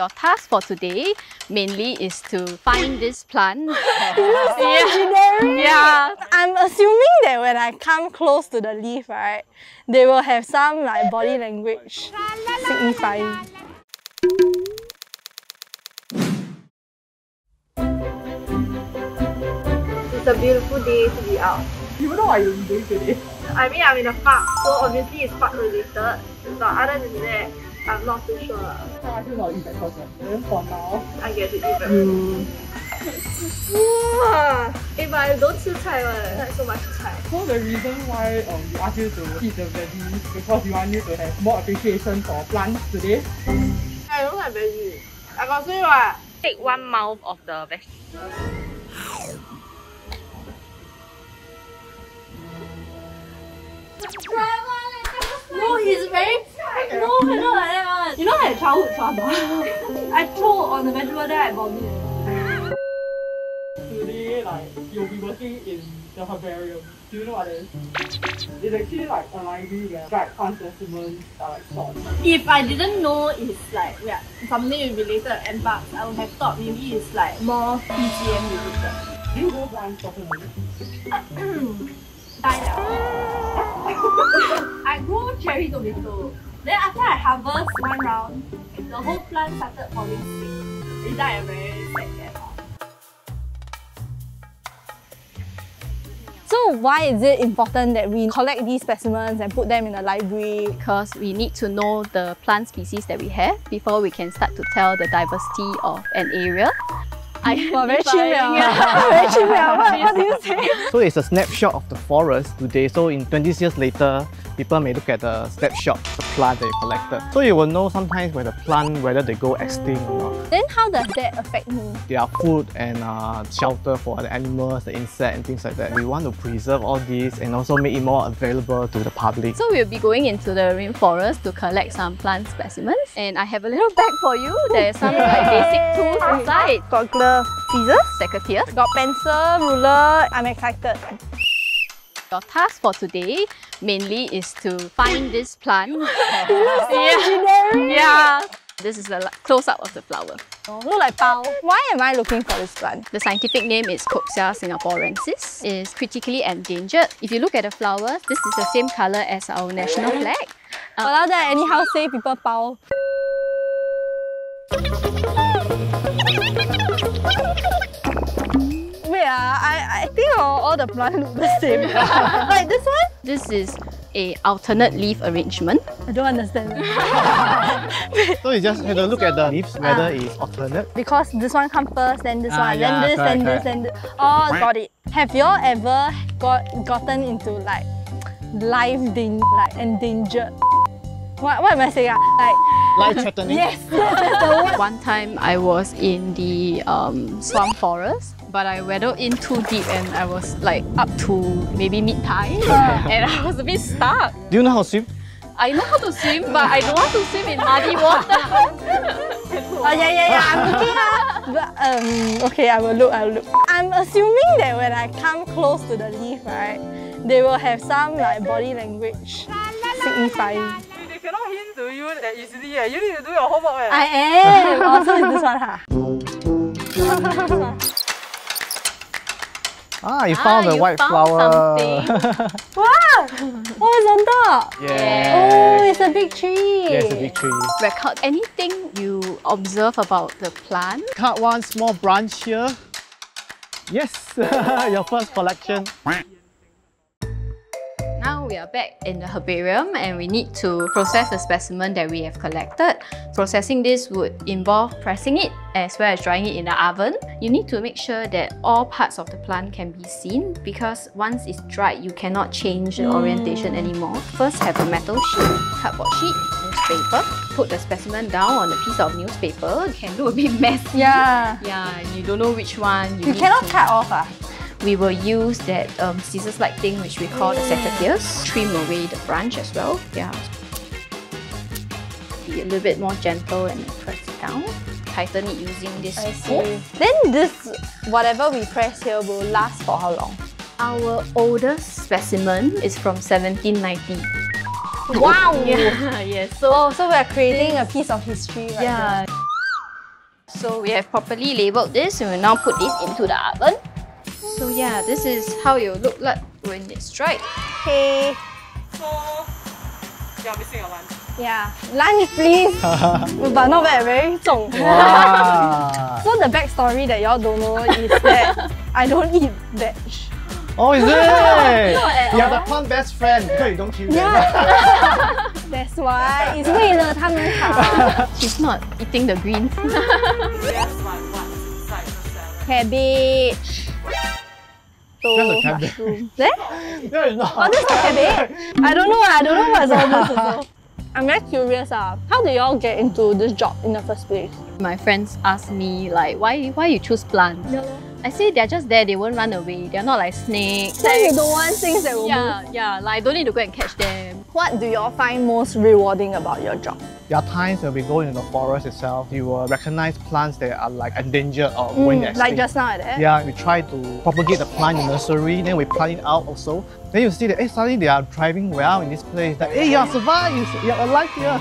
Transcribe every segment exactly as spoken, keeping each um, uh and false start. Your task for today mainly is to find this plant. It's so generic. Yeah. I'm assuming that when I come close to the leaf, right, they will have some like body language signifying. It's a beautiful day to be out. You know what I'm doing today? I mean, I'm in a park, so obviously it's park related, but other than that, I'm not too sure. I feel like eat breakfast, then for now. I get to eat breakfast. Mm. Wow. Hey, but I don't eat cai, like so much cai. So the reason why um, we asked you to eat the veggies because we want you to have more appreciation for plants today? I don't like veggies. I got say what? Take one mouth of the vegetables. No, he's very... No, I don't like that one. You know like childhood trauma? I throw on the vegetable there, I vomit. Today, like, you'll be working in the herbarium. Do you know what it is? It's actually like a library where dried plant specimens are like stored. If I didn't know it's like yeah, something related to M parks, I would have thought maybe it's like more P G M related. Do you grow plants properly? I grow cherry tomato. Then after I harvest one round, the whole plant started falling sick. It died a very sad death. So why is it important that we collect these specimens and put them in the library? Because we need to know the plant species that we have before we can start to tell the diversity of an area. I wow, very chill. Very chill. What, what do you say? So it's a snapshot of the forest today. So in twenty years later, people may look at the snapshot, the plant that you collected. So you will know sometimes where the plant, whether they go extinct or not. Then how does that affect me? They are food and uh, shelter for the animals, the insects and things like that. We want to preserve all these and also make it more available to the public. So we'll be going into the rainforest to collect some plant specimens. And I have a little bag for you. There's some like, basic tools inside. Got gloves. Scissors, secateurs. Got pencil, ruler. I'm excited. Your task for today mainly is to find this plant. It looks so yeah. generic. Yeah. This is a close-up of the flower. Oh, look like pao. Why am I looking for this plant? The scientific name is Kopsia singapurensis. It's critically endangered. If you look at the flowers, this is the same colour as our national flag. Um, well, that I anyhow say people pao. Wait, uh, I, I think all, all the plants look the same. Like this one? This is a alternate leaf arrangement. I don't understand. So you just have to look so, at the leaves, whether uh, it's alternate. Because this one comes first, then this uh, one, yeah, then this, correct, then correct. this, then this. Oh, got it. Have y'all ever got gotten into like life like endangered? What, what am I saying? Like, life-threatening? Yes, that's the word. One time I was in the um, swamp forest, but I waddled in too deep and I was like up to maybe mid-thigh uh. and I was a bit stuck. Do you know how to swim? I know how to swim, but I don't want to swim in muddy water. Oh yeah, yeah, yeah, I'm looking up. But, um, okay, I will look, I will look. I'm assuming that when I come close to the leaf, right, they will have some like body language signifying. I cannot hint to you that easily. You need to do your homework. Eh? I am! Also oh, this one. Huh? Ah, you found ah, the you white found flower. Wow! Oh, it's on top! Yeah. Oh, it's a big tree. Yeah, it's a big tree. Record anything you observe about the plant. Cut one small branch here. Yes! Your first collection. Now we are back in the herbarium and we need to process the specimen that we have collected. Processing this would involve pressing it as well as drying it in the oven. You need to make sure that all parts of the plant can be seen because once it's dried, you cannot change the orientation anymore. First, have a metal sheet, cardboard sheet, newspaper. Put the specimen down on a piece of newspaper. It can look a bit messy. Yeah. Yeah, you don't know which one. You, you need cannot to... cut off ah? We will use that um, scissors-like thing which we call the secateurs. Trim away the branch as well. Yeah. Be a little bit more gentle and press it down. Tighten it using this hook. Then this, whatever we press here, will last for how long? Our oldest specimen is from seventeen ninety. Wow! Yeah, yes. So, oh, so we are creating this, a piece of history right yeah. now. So we have properly labelled this and we'll now put this into the oven. So yeah, this is how it will look like when it's dried. Okay. So, you're missing your lunch. Yeah, lunch please. But not bad, very strong. Wow. So the backstory that y'all don't know is that I don't eat veg. Oh, is it? You're the plant best friend. Hey, don't kill them. Yeah. That's why. It's because she's not eating the greens. Yes, my one inside the salad. Cabbage. That's a cabbage. Eh? No, it's not. Oh, that's a cabbage? I don't know. I don't know what's all this about. I'm very curious. Uh, how do y'all get into this job in the first place? My friends ask me like, why, why you choose plants? No. I say they're just there, they won't run away. They're not like snakes. So you don't want things that will yeah, move? Yeah, like I don't need to go and catch them. What do you all find most rewarding about your job? There are times when we go into the forest itself, you will recognise plants that are like endangered or mm, going extinct. Like just now, eh? Yeah, we try to propagate the plant in the nursery, then we plant it out also. Then you see that hey, suddenly they are thriving well in this place. Like, hey, you're surviving, you're alive here.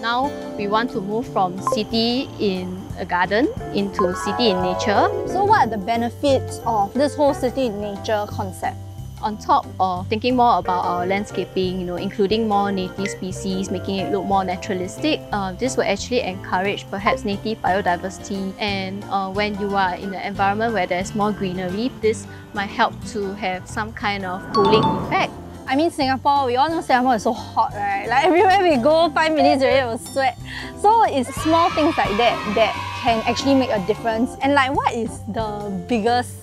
Now, we want to move from city in a garden into city in nature. So what are the benefits of this whole city in nature concept? On top of thinking more about our landscaping, you know, including more native species, making it look more naturalistic, uh, this will actually encourage perhaps native biodiversity. And uh, when you are in an environment where there's more greenery, this might help to have some kind of cooling effect. I mean, Singapore, we all know Singapore is so hot, right? Like everywhere we go, five minutes already will sweat. So it's small things like that that can actually make a difference. And like, what is the biggest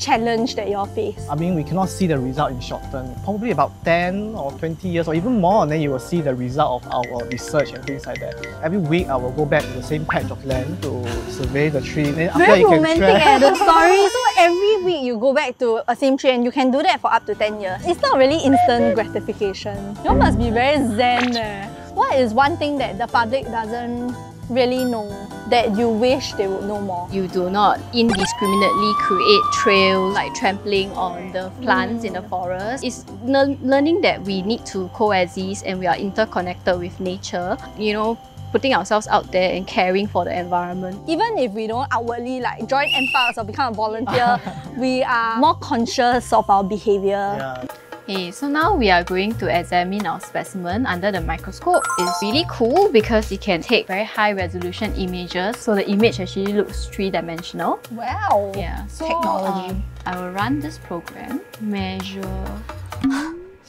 challenge that you'll face? I mean, we cannot see the result in short term. Probably about ten or twenty years or even more, and then you will see the result of our research and things like that. Every week, I will go back to the same patch of land to survey the tree. Then after Very you romantic can track... eh, the story. So every week, you go back to a same tree and you can do that for up to ten years. It's not really instant gratification. You must be very zen. Eh. What is one thing that the public doesn't really know that you wish they would know more? You do not indiscriminately create trails, like trampling on the plants mm. in the forest. It's le learning that we need to coexist and we are interconnected with nature. You know, putting ourselves out there and caring for the environment. Even if we don't outwardly like join M P A Cs or become a volunteer, we are more conscious of our behaviour. Yeah. Okay, so now we are going to examine our specimen under the microscope. It's really cool because it can take very high resolution images, so the image actually looks three-dimensional. Wow! Yeah, so technology. Um, I will run this program, measure.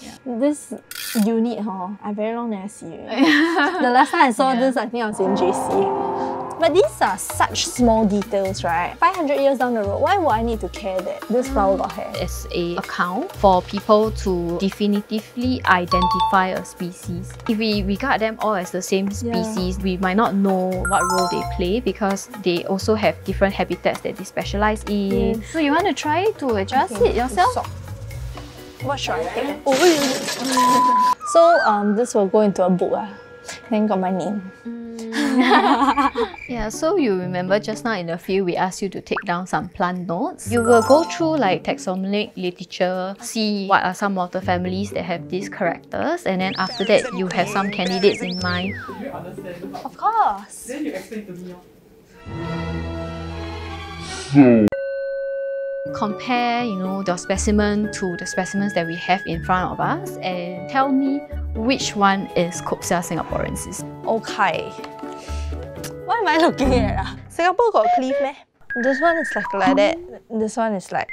Yeah. This unit, huh? I very long never see it. The last time I saw yeah. this, I think I was in J C. But these are such small details, right? five hundred years down the road, why would I need to care that this flower got hair? It's a account for people to definitively identify a species. If we regard them all as the same species, yeah. we might not know what role they play because they also have different habitats that they specialize in. Yes. So you want to try to adjust okay. it yourself? So what should I take? Oh. So um, this will go into a book. Uh. Then got my name. Yeah, so you remember just now in the field we asked you to take down some plant notes. You will go through like taxonomic literature, see what are some of the families that have these characters, and then after that you have some candidates in mind. Did you understand? Of course! Then you explain to me. Hmm. Compare, you know, the specimen to the specimens that we have in front of us and tell me which one is Kopsia singapurensis. Okay. What am I looking at? Uh? Singapore got a cliff meh? This one is like like that. This one is like...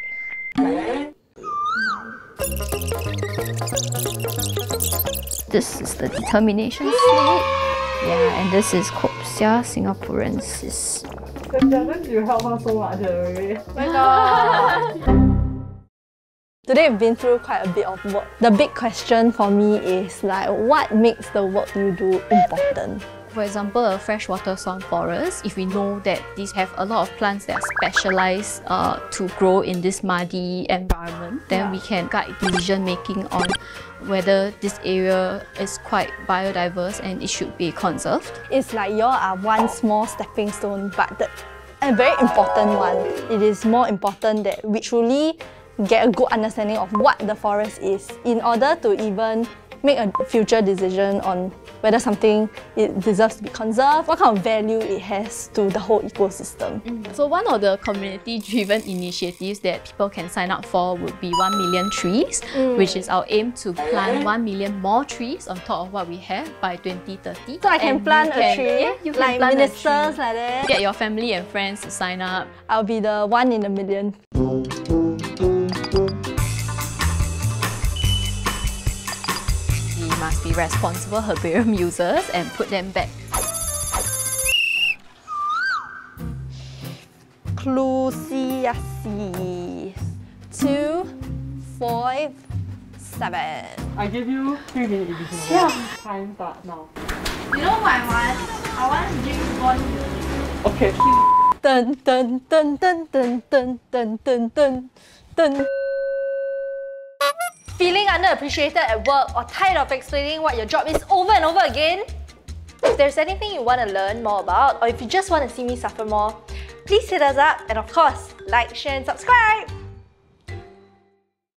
This is the determination slate. Yeah, and this is Kopsia singapurensis. Sometimes you help us so much already. My God! Today we've been through quite a bit of work. The big question for me is like, what makes the work you do important? For example, a freshwater swan forest, if we know that these have a lot of plants that are specialised uh, to grow in this muddy environment, then yeah. we can guide decision making on whether this area is quite biodiverse and it should be conserved. It's like y'all are one small stepping stone, but the, a very important one. It is more important that we truly get a good understanding of what the forest is in order to even make a future decision on whether something it deserves to be conserved, what kind of value it has to the whole ecosystem. Mm-hmm. So one of the community-driven initiatives that people can sign up for would be one million trees, mm. which is our aim to plant one million more trees on top of what we have by twenty thirty. So I can and plant can, a tree? Yeah, you can like plant ministers a tree. Like that? Get your family and friends to sign up. I'll be the one in a million. Must be responsible herbarium users and put them back. Clusiaceae. Two, five, seven. I give you three minutes additional. Yeah. Time starts now. You know what I want? I want to drink bond. Okay. Dun dun dun dun dun dun dun dun dun dun. Feeling underappreciated at work or tired of explaining what your job is over and over again? If there's anything you want to learn more about, or if you just want to see me suffer more, please hit us up and of course, like, share and subscribe!